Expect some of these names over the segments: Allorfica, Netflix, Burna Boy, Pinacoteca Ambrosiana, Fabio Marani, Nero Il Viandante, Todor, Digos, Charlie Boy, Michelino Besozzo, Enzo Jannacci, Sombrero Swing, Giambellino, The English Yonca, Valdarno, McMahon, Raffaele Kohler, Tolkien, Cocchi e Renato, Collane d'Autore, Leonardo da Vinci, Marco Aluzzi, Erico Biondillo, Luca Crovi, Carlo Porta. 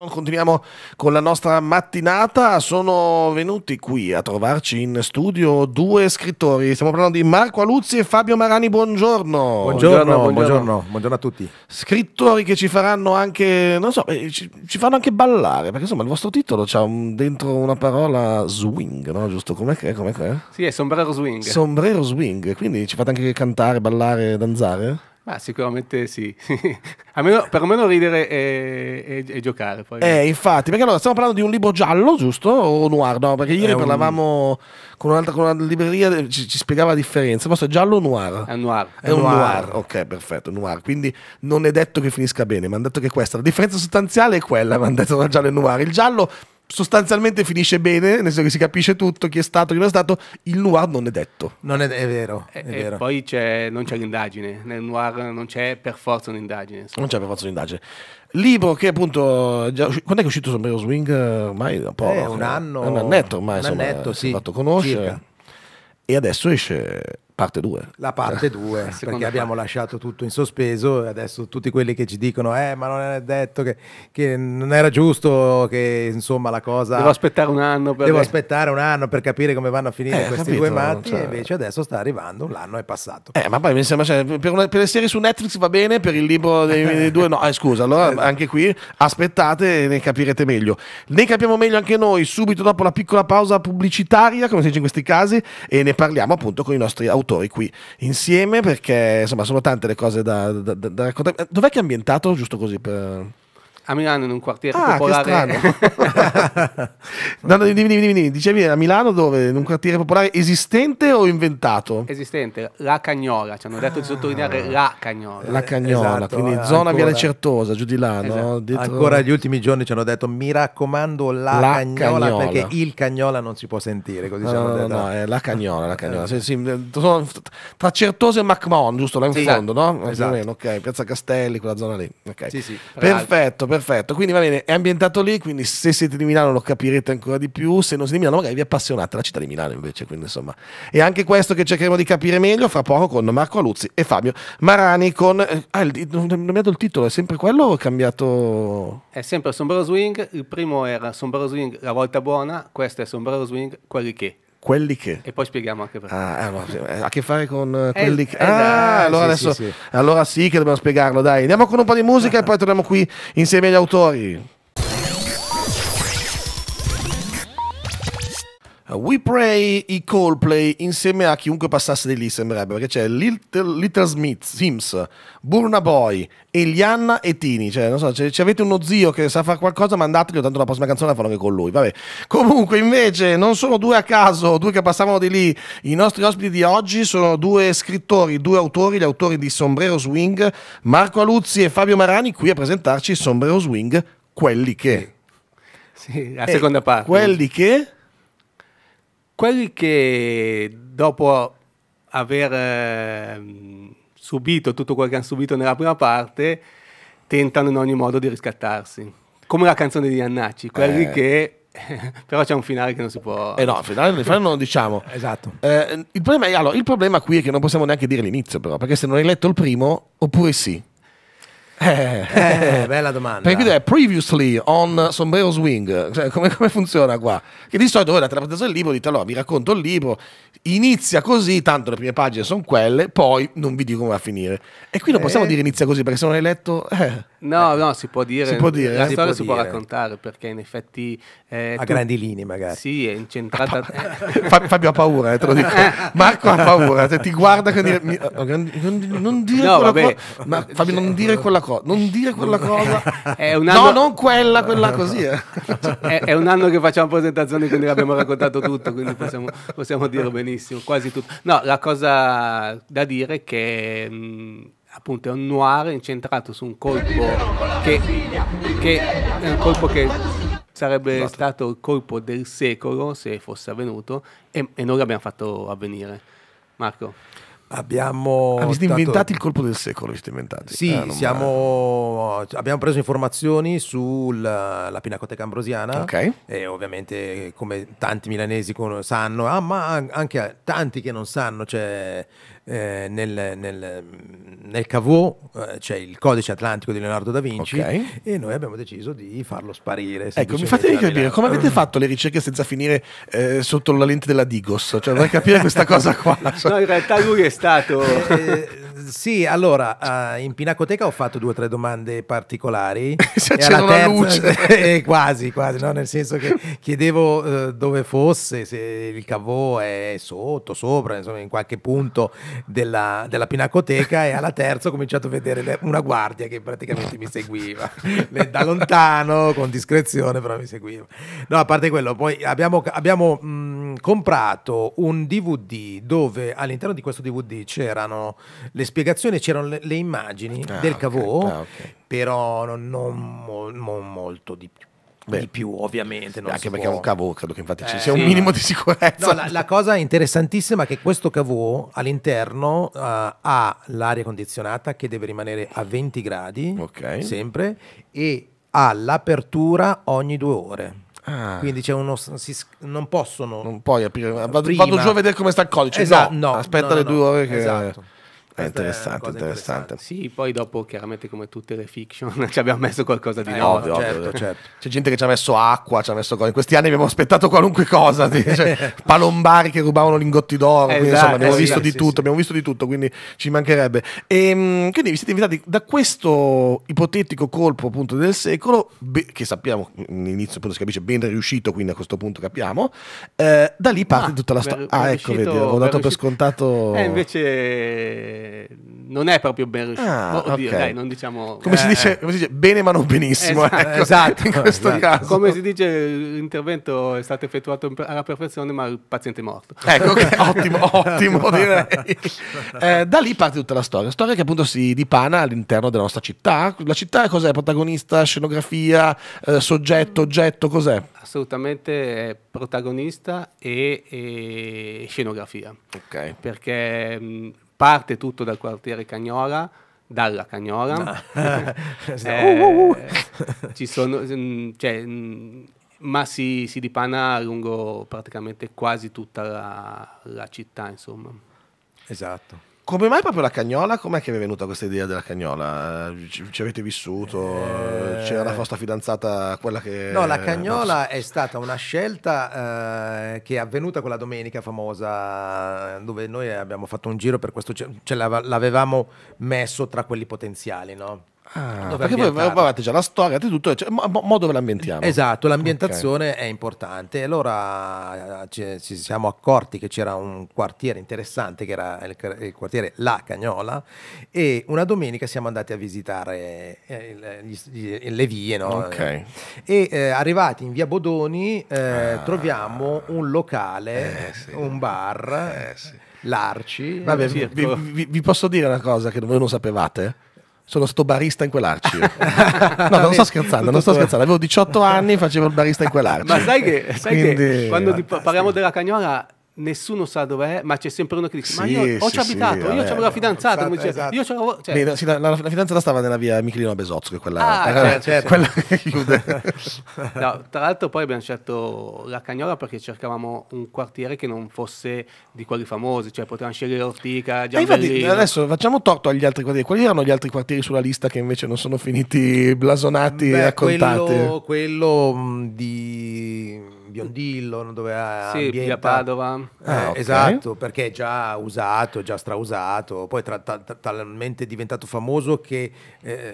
Continuiamo con la nostra mattinata. Sono venuti qui a trovarci in studio due scrittori. Stiamo parlando di Marco Aluzzi e Fabio Marani. Buongiorno. Buongiorno a tutti. Scrittori che ci faranno anche, non so, ci fanno anche ballare, perché insomma il vostro titolo c'ha dentro una parola swing, no? Giusto? Com'è che è? Sì, è Sombrero Swing. Sombrero Swing, quindi ci fate anche cantare, ballare, danzare? Ah, sicuramente sì, perlomeno ridere e giocare. Poi. Infatti, perché allora stiamo parlando di un libro giallo, giusto? O noir? No, perché ieri parlavamo con una libreria, ci spiegava la differenza. Il vostro è giallo o noir? È noir. È un noir. Ok, perfetto, noir. Quindi non è detto che finisca bene, ma hanno detto che questa, la differenza sostanziale è quella, ma hanno detto tra giallo e noir. Il giallo sostanzialmente finisce bene, nel senso che si capisce tutto, chi è stato, chi non è stato. Il noir non è detto. Non è vero. E poi non c'è l'indagine. Nel noir non c'è per forza un'indagine. Libro che appunto, quando è che è uscito Sombrero Swing? Ormai un po'. Un anno. Un annetto ormai. Un annetto, sì. Fatto conoscere. Circa. E adesso esce parte 2. La parte 2, perché abbiamo lasciato tutto in sospeso e adesso tutti quelli che ci dicono ma non è detto che non era giusto, che insomma la cosa... Devo aspettare un anno per... capire come vanno a finire questi due matti, cioè... E invece adesso sta arrivando, l'anno è passato. Ma poi mi sembra, cioè, per le serie su Netflix va bene, per il libro dei due no. Scusa, allora anche qui aspettate e ne capirete meglio. Ne capiamo meglio anche noi subito dopo la piccola pausa pubblicitaria, come si dice in questi casi, e ne parliamo appunto con i nostri autori qui insieme, perché insomma sono tante le cose da raccontare. Dov'è che è ambientato, giusto così per... A Milano, in un quartiere popolare. No, dimmi. Dicevi a Milano dove? In un quartiere popolare esistente o inventato? Esistente, La Cagnola, ci hanno detto di sottolineare La Cagnola. La Cagnola, esatto, quindi zona Viale Certosa, giù di là, esatto. No? Dietro... Ancora gli ultimi giorni ci hanno detto, mi raccomando, la Cagnola, perché il Cagnola non si può sentire. Così no, La Cagnola, La Cagnola. Sì, sono tra Certosa e McMahon, giusto? Là in fondo, no? Esatto. Ok, Piazza Castelli, quella zona lì. Okay. Sì, perfetto, quindi va bene, è ambientato lì, quindi se siete di Milano lo capirete ancora di più, se non siete di Milano magari vi appassionate la città di Milano invece, quindi insomma è anche questo che cercheremo di capire meglio fra poco con Marco Aluzzi e Fabio Marani con... non ho nominato il titolo, è sempre quello o è cambiato? È sempre Sombrero Swing, il primo era Sombrero Swing la volta buona, questo è Sombrero Swing quelli che e poi spieghiamo anche perché ha a che fare con quelli che allora sì che dobbiamo spiegarlo. Dai, andiamo con un po' di musica e poi torniamo qui insieme agli autori. We Pray i Coldplay insieme a chiunque passasse di lì, sembrerebbe, perché c'è Little Smith, Sims, Burna Boy, Elianna e Tini. Cioè, non so, ci avete uno zio che sa fare qualcosa, mandatelo, tanto la prossima canzone la fanno anche con lui. Vabbè. Comunque, invece, non sono due a caso, due che passavano di lì. I nostri ospiti di oggi sono due scrittori, due autori, gli autori di Sombrero Swing, Marco Aluzzi e Fabio Marani, qui a presentarci Sombrero Swing, quelli che... Sì, la seconda parte. Quelli che dopo aver subito tutto quel che hanno subito nella prima parte, tentano in ogni modo di riscattarsi. Come la canzone di Jannacci, quelli che... Però c'è un finale che non si può... no, il finale non lo diciamo. Esatto. Il problema qui è che non possiamo neanche dire l'inizio, però, perché se non hai letto il primo, oppure sì. Bella domanda. Perché qui è previously on Sombrero Swing, cioè, come funziona qua? Che di solito voi date la presentazione del libro, dite allora vi racconto il libro, inizia così, tanto le prime pagine sono quelle, poi non vi dico come va a finire. E qui non possiamo dire inizia così, perché se non hai letto... No, si può dire. La storia si può raccontare, perché in effetti... a grandi linee magari. Sì, è incentrata... Fabio ha paura, te lo dico. Marco ha paura, cioè, ti guarda con dire... Non dire quella cosa. Fabio, non dire quella cosa. Non dire quella cosa. È un anno... No, non quella, quella così. È un anno che facciamo presentazioni, quindi abbiamo raccontato tutto, quindi possiamo dirlo benissimo, quasi tutto. No, la cosa da dire è che... appunto è un noir incentrato su un colpo che sarebbe stato il colpo del secolo se fosse avvenuto, e noi l'abbiamo fatto avvenire. Marco, avete inventato il colpo del secolo? Sì, abbiamo preso informazioni sulla Pinacoteca Ambrosiana, e ovviamente come tanti milanesi sanno, ma anche tanti che non sanno, cioè nel Caveau c'è il Codice Atlantico di Leonardo da Vinci, okay, e noi abbiamo deciso di farlo sparire. Ecco, mi fatevi capire come avete fatto le ricerche senza finire sotto la lente della Digos, cioè vorrei capire questa cosa qua. No, in realtà lui è stato... sì, allora in Pinacoteca ho fatto 2 o 3 domande particolari. C'era una luce. Quasi, quasi, no? Nel senso che chiedevo dove fosse, se il Caveau è sotto, sopra, insomma, in qualche punto della Pinacoteca, e alla terza ho cominciato a vedere una guardia che praticamente mi seguiva da lontano, con discrezione, però mi seguiva. No, a parte quello, poi abbiamo comprato un DVD dove all'interno di questo DVD c'erano le spiegazioni, c'erano le immagini del Caveau, però non molto di più. Beh, di più, ovviamente. Non anche perché può. È un Caveau, credo che infatti ci sia un minimo di sicurezza. No, la cosa interessantissima è che questo Caveau all'interno ha l'aria condizionata che deve rimanere a 20 gradi, sempre, e ha l'apertura ogni 2 ore. Ah. Quindi c'è uno. Non possono. Non puoi aprire. Vado giù a vedere come sta il codice. Esatto, no, aspetta le 2 ore che. Esatto. Interessante. Sì, poi dopo chiaramente come tutte le fiction ci abbiamo messo qualcosa di nuovo. Ovvio, certo. C'è gente che ci ha messo acqua, ci ha messo cose. In questi anni abbiamo aspettato qualunque cosa, cioè, palombari che rubavano lingotti d'oro, insomma abbiamo visto di tutto, abbiamo visto di tutto, quindi ci mancherebbe. E, quindi vi siete invitati da questo ipotetico colpo appunto del secolo, che sappiamo all'inizio appunto si capisce ben riuscito, quindi a questo punto capiamo, da lì parte tutta la storia. Ah, ecco, vedi, avevo dato per scontato. Invece non è proprio ben riuscito, oddio, dai, non diciamo... come si dice bene ma non benissimo, esatto, in questo caso, come si dice, l'intervento è stato effettuato alla perfezione ma il paziente è morto, ecco. Ottimo, ottimo, direi. Da lì parte tutta la storia che appunto si dipana all'interno della nostra città. La città cos'è? Protagonista, scenografia, soggetto, oggetto, cos'è? Assolutamente protagonista e scenografia, perché parte tutto dal quartiere Cagnola, dalla Cagnola. Ci sono, ma si dipana lungo praticamente quasi tutta la città, insomma. Esatto. Come mai proprio la Cagnola? Com'è che vi è venuta questa idea della Cagnola? Ci avete vissuto? C'era la vostra fidanzata, quella che... No, la Cagnola è stata una scelta che è avvenuta quella domenica famosa, dove noi abbiamo fatto un giro per questo... Cioè, l'avevamo messo tra quelli potenziali, no? Ah, perché voi avevate già la storia, avete tutto, cioè, dove l'ambientiamo? Esatto, l'ambientazione è importante. Allora ci siamo accorti che c'era un quartiere interessante che era il quartiere La Cagnola, e una domenica siamo andati a visitare le vie, no? E arrivati in via Bodoni troviamo un locale, un bar, l'Arci. Vabbè, vi posso dire una cosa che voi non sapevate? Sono stato barista in quell'Arci. No, non sto scherzando, non sto scherzando. Avevo 18 anni e facevo il barista in quell'Arci. Ma sai che quando parliamo della Cagnola nessuno sa dov'è, ma c'è sempre uno che dice: ma io ho ci abitato, io c'avevo la fidanzata. Come io c'avevo, la fidanzata stava nella via Michelino Besozzo, che quella quella che chiude. No, tra l'altro poi abbiamo scelto la Cagnola perché cercavamo un quartiere che non fosse di quelli famosi, cioè potevamo scegliere Ortica, Giambellino. Adesso facciamo torto agli altri quartieri. Quali erano gli altri quartieri sulla lista che invece non sono finiti blasonati e raccontati? Quello di Biondillo, dove ha via Padova. Esatto, perché è già usato, già strausato, poi talmente diventato famoso che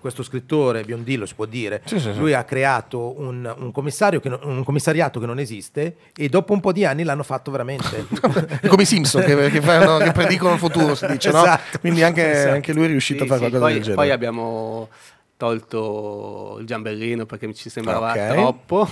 questo scrittore Biondillo, si può dire, lui ha creato un commissariato che non esiste, e dopo un po' di anni l'hanno fatto veramente. Come i Simpson che predicono il futuro, si dice, no? Quindi anche lui è riuscito a fare qualcosa del genere. Poi abbiamo tolto il Giambellino perché ci sembrava troppo.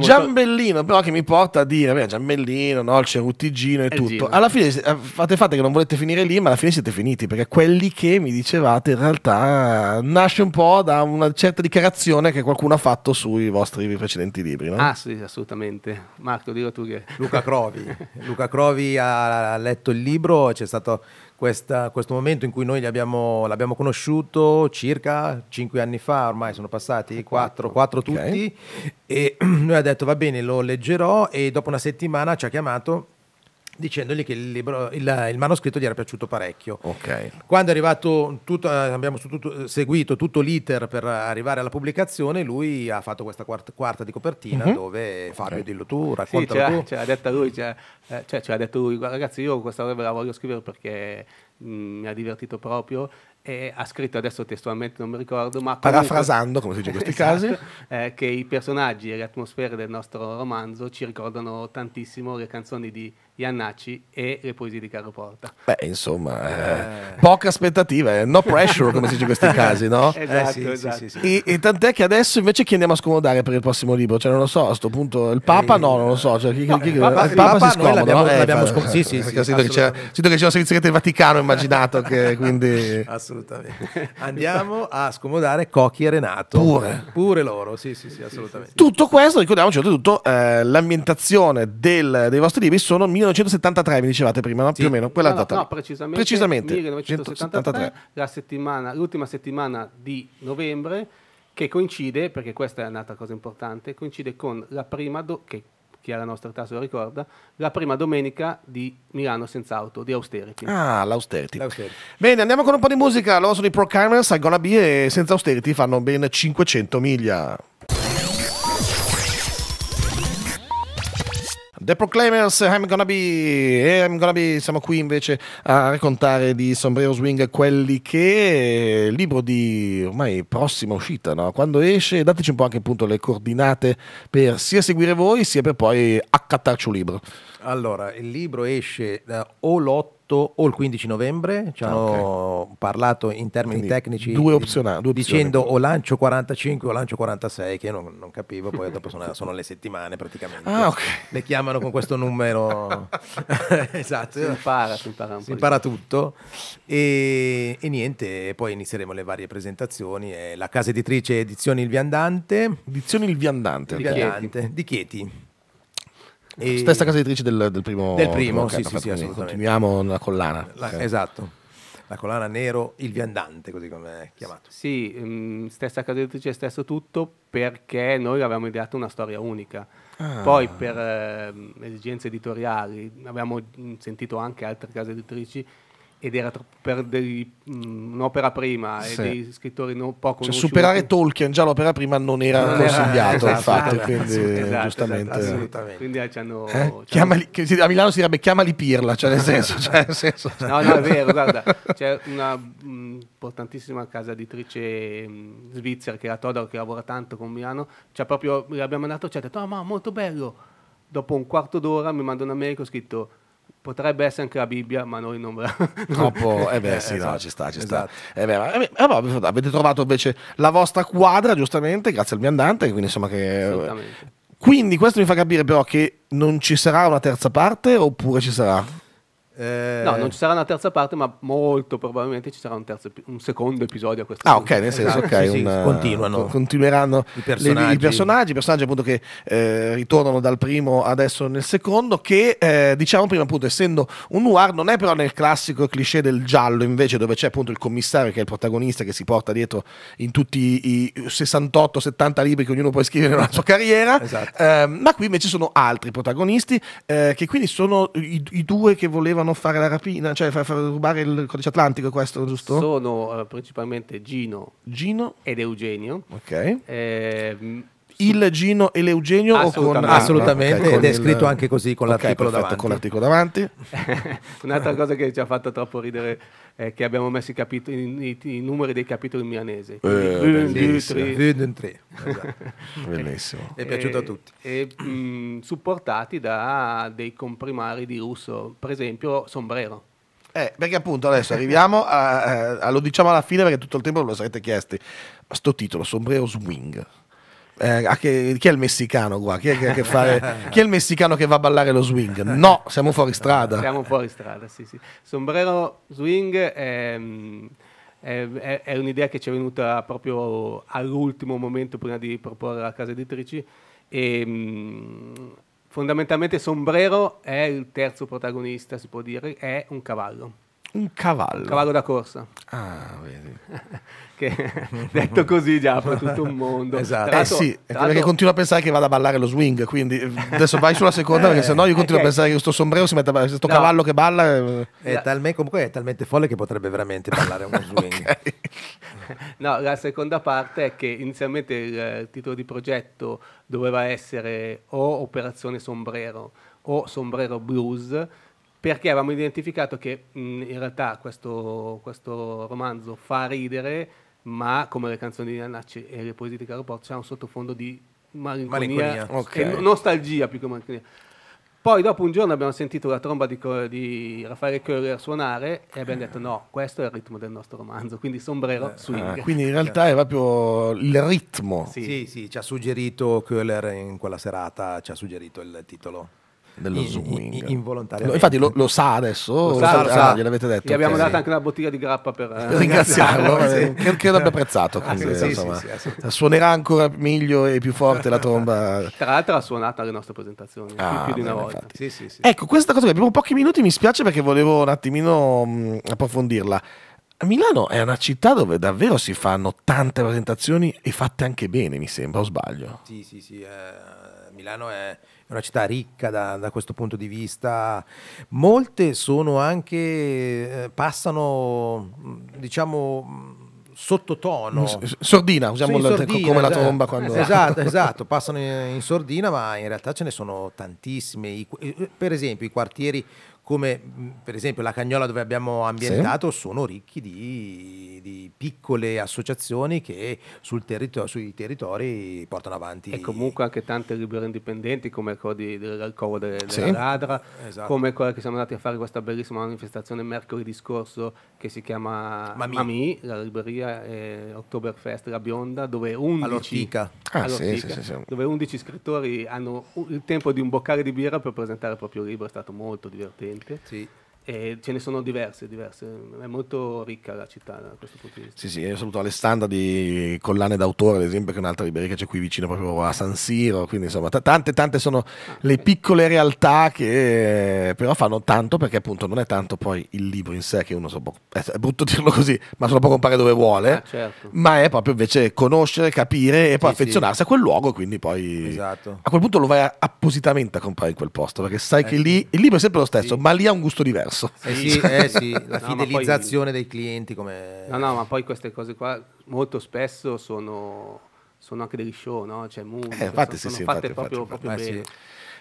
Giambellino però che mi porta a dire Giambellino, no, il Ceruttigino e tutto Gino. Alla fine fate che non volete finire lì, ma alla fine siete finiti, perché quelli che mi dicevate in realtà nasce un po' da una certa dichiarazione che qualcuno ha fatto sui vostri precedenti libri, no? Ah sì, assolutamente. Marco, dillo tu che... Luca Crovi ha letto il libro, c'è stato questo momento in cui noi l'abbiamo conosciuto circa 5 anni fa, ormai sono passati 4 tutti, e lui ha detto va bene, lo leggerò, e dopo una settimana ci ha chiamato dicendogli che il libro, il manoscritto gli era piaciuto parecchio. Okay. Quando è arrivato, abbiamo seguito tutto l'iter per arrivare alla pubblicazione, lui ha fatto questa quarta di copertina, dove Fabio, dillo tu, raccontalo tu. Sì, ce l'ha detta lui, guarda, ragazzi, io questa roba la voglio scrivere perché mi ha divertito proprio. E ha scritto, adesso testualmente non mi ricordo, ma parafrasando, come si dice in questi casi, che i personaggi e le atmosfere del nostro romanzo ci ricordano tantissimo le canzoni di Jannacci e le poesie di Carlo Porta. Beh, insomma, poca aspettativa, no pressure, come si dice in questi casi, no? Esatto, sì, esatto. E tant'è che adesso invece chi andiamo a scomodare per il prossimo libro? Cioè, non lo so, a sto punto il Papa, no, non lo so. Cioè, il Papa si scomoda, no? Sì, sì, sì, sì, sento che c'è una servizia del Vaticano, immaginato che quindi... Assolutamente. Andiamo a scomodare Cocchi e Renato. Pure loro, sì, sì, sì, assolutamente. Tutto questo, ricordiamoci, oltretutto, l'ambientazione dei vostri libri sono 1973, mi dicevate prima, no? Sì. Più o meno, quella data. No, precisamente 1973, l'ultima settimana di novembre, che coincide, perché questa è un'altra cosa importante, coincide con la prima, che chi ha la nostra età se lo ricorda, la prima domenica di Milano senza auto, di Austerity. Ah, l'Austerity. Bene, andiamo con un po' di musica. Loro sono i Pro Climbers, al Gonna Be, e senza Austerity fanno ben 500 miglia. The Proclaimers, I'm Gonna Be, e I'm Gonna Be, siamo qui invece a raccontare di Sombrero Swing, quelli che, libro di ormai prossima uscita, no? Quando esce, dateci un po' anche appunto le coordinate per sia seguire voi sia per poi accattarci un libro. Allora, il libro esce o l'8 o il 15 novembre, ci hanno parlato in termini tecnici, dicendo o lancio 45 o lancio 46, che io non capivo, poi dopo sono le settimane praticamente, le chiamano con questo numero. Esatto, si impara tutto e niente, poi inizieremo le varie presentazioni, la casa editrice Edizioni Il Viandante, di Chieti. E stessa casa editrice del primo? Del primo, sì, sì, assolutamente. Continuiamo la collana. Esatto. La collana Nero Il Viandante, così come è chiamato. Sì, stessa casa editrice, stesso tutto, perché noi avevamo ideato una storia unica. Poi per esigenze editoriali abbiamo sentito anche altre case editrici, ed era per un'opera prima e dei scrittori poco conosciuti. Cioè, superare Tolkien, già l'opera prima non era consigliato, infatti, quindi giustamente. A Milano si direbbe chiamali pirla, cioè nel senso... No, è vero, guarda, c'è una importantissima casa editrice svizzera, che è la Todor, che lavora tanto con Milano, proprio l'abbiamo mandato, ci ha detto, ma molto bello. Dopo un quarto d'ora mi manda una mail che ho scritto, potrebbe essere anche la Bibbia, ma noi non... Troppo, avete trovato invece la vostra quadra, giustamente, grazie al Viandante, quindi insomma che... Quindi questo mi fa capire però che non ci sarà una terza parte, oppure ci sarà? No, non ci sarà una terza parte, ma molto probabilmente ci sarà un secondo episodio a questo punto. Ok, nel senso, continueranno i personaggi appunto che ritornano dal primo adesso nel secondo, che diciamo prima appunto, essendo un noir, non è però nel classico cliché del giallo, invece, dove c'è appunto il commissario che è il protagonista, che si porta dietro in tutti i 68-70 libri che ognuno può scrivere nella sua carriera. Ma qui invece sono altri protagonisti, che quindi sono i due che volevano fare la rapina, cioè far rubare il Codice Atlantico, questo, giusto? Sono principalmente Gino ed Eugenio. Ok. Il Gino e l'Eugenio? Assolutamente, ed è scritto anche così, con l'articolo davanti. Un'altra cosa che ci ha fatto troppo ridere è che abbiamo messo i numeri dei capitoli in milanese. Bellissimo. È piaciuto a tutti. Supportati da dei comprimari di russo, per esempio Sombrero. Perché appunto adesso arriviamo lo diciamo alla fine, perché tutto il tempo lo sarete chiesti. Sto titolo, Sombrero Swing. Chi è il messicano qua? Chi è il messicano che va a ballare lo swing? No, siamo fuori strada. Sì, sì. Sombrero Swing è un'idea che ci è venuta proprio all'ultimo momento, prima di proporre alla casa editrici, e fondamentalmente Sombrero è il terzo protagonista, si può dire, è un cavallo. Un cavallo. Un cavallo da corsa. Ah, vedi. Che detto così già apre tutto un mondo. Esatto. Sì, perché continuo a pensare che vada a ballare lo swing, quindi adesso vai sulla seconda, perché sennò io continuo a pensare che questo sombrero si metta a ballare, questo cavallo che balla... comunque è talmente folle che potrebbe veramente ballare uno swing. Okay. No, la seconda parte è che inizialmente il titolo di progetto doveva essere o Operazione Sombrero o Sombrero Blues, perché avevamo identificato che in realtà questo romanzo fa ridere, ma come le canzoni di Jannacci e le poesie di Carlo Porta c'è un sottofondo di malinconia. Okay. E nostalgia più che malinconia. Poi dopo un giorno abbiamo sentito la tromba di Raffaele Kohler suonare e abbiamo detto no, questo è il ritmo del nostro romanzo, quindi Sombrero Swing. Quindi in realtà è proprio il ritmo. Sì, sì, sì, ci ha suggerito Kohler in quella serata, ci ha suggerito il titolo dello swing. Involontariamente. Infatti lo sa adesso, lo sa. Gliel'avete detto. Gli abbiamo dato anche una bottiglia di grappa per ringraziarlo, credo abbia apprezzato. Quindi, sì, suonerà ancora meglio e più forte la tromba. Tra l'altro ha suonato alle nostre presentazioni più di una volta. Sì. Ecco, questa cosa che abbiamo pochi minuti, mi spiace perché volevo un attimino approfondirla. Milano è una città dove davvero si fanno tante presentazioni e fatte anche bene, mi sembra, o sbaglio? Sì, Milano è una città ricca da questo punto di vista. Molte sono anche, passano, diciamo, sottotono. Sordina, usiamo come la tromba. Quando... Esatto, passano in sordina, ma in realtà ce ne sono tantissime. Per esempio i quartieri come per esempio La Cagnola, dove abbiamo ambientato, sono ricchi di piccole associazioni che sui territori portano avanti. E comunque anche tante libere indipendenti, come il Codice dell'Alcova della Ladra, come quella che siamo andati a fare questa bellissima manifestazione mercoledì scorso che si chiama Mamì, la libreria Oktoberfest, la Bionda, dove 11 Allorfica. Dove 11 scrittori hanno il tempo di un boccale di birra per presentare il proprio libro. È stato molto divertente. Sì. E ce ne sono diverse, è molto ricca la città da questo punto di vista. Sì, io saluto Alessandra di Collane d'Autore, ad esempio, che è un'altra libreria che c'è qui vicino proprio a San Siro, quindi insomma tante sono le piccole realtà che però fanno tanto, perché appunto non è tanto poi il libro in sé, che uno è brutto dirlo così, ma se lo può comprare dove vuole, ma è proprio invece conoscere, capire e poi affezionarsi a quel luogo, quindi poi a quel punto lo vai appositamente a comprare in quel posto, perché sai che lì il libro è sempre lo stesso, ma lì ha un gusto diverso. La fidelizzazione dei clienti, come... ma poi queste cose qua molto spesso sono anche degli show, no? Cioè, musica, fatte proprio bene.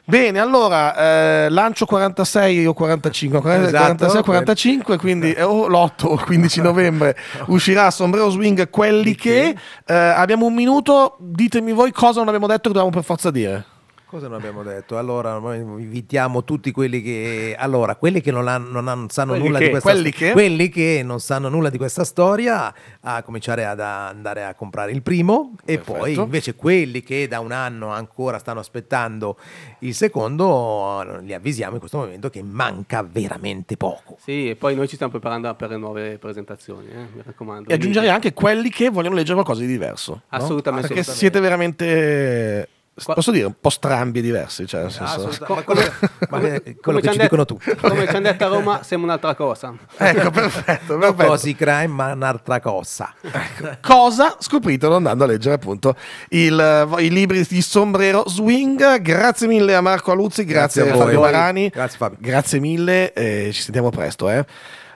Bene, allora lancio 46 o 45, 46 o 45, ququindi l'8 o il 15 novembre uscirà Sombrero Swing, quelli che... abbiamo un minuto, ditemi voi cosa non abbiamo detto che dobbiamo per forza dire. Cosa non abbiamo detto? Allora, noi invitiamo tutti quelli che non sanno nulla di questa storia a cominciare ad andare a comprare il primo, e poi invece quelli che da un anno ancora stanno aspettando il secondo, li avvisiamo in questo momento che manca veramente poco. Sì, e poi noi ci stiamo preparando per le nuove presentazioni, mi raccomando. E aggiungerei anche quelli che vogliono leggere qualcosa di diverso. Assolutamente. No? Perché siete veramente... Posso dire un po' strambi e diversi, cioè, quello che ci dicono tutti. Come ci hanno detto a Roma, siamo un'altra cosa. Ecco, perfetto. Non così crime, ma un'altra cosa. Ecco. Cosa scopritelo andando a leggere appunto i libri di Sombrero Swing. Grazie mille a Marco Aluzzi, grazie a Fabio Marani. Grazie Fabio. Grazie mille, ci sentiamo presto.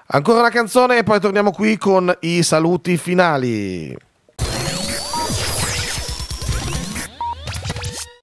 Ancora una canzone e poi torniamo qui con i saluti finali.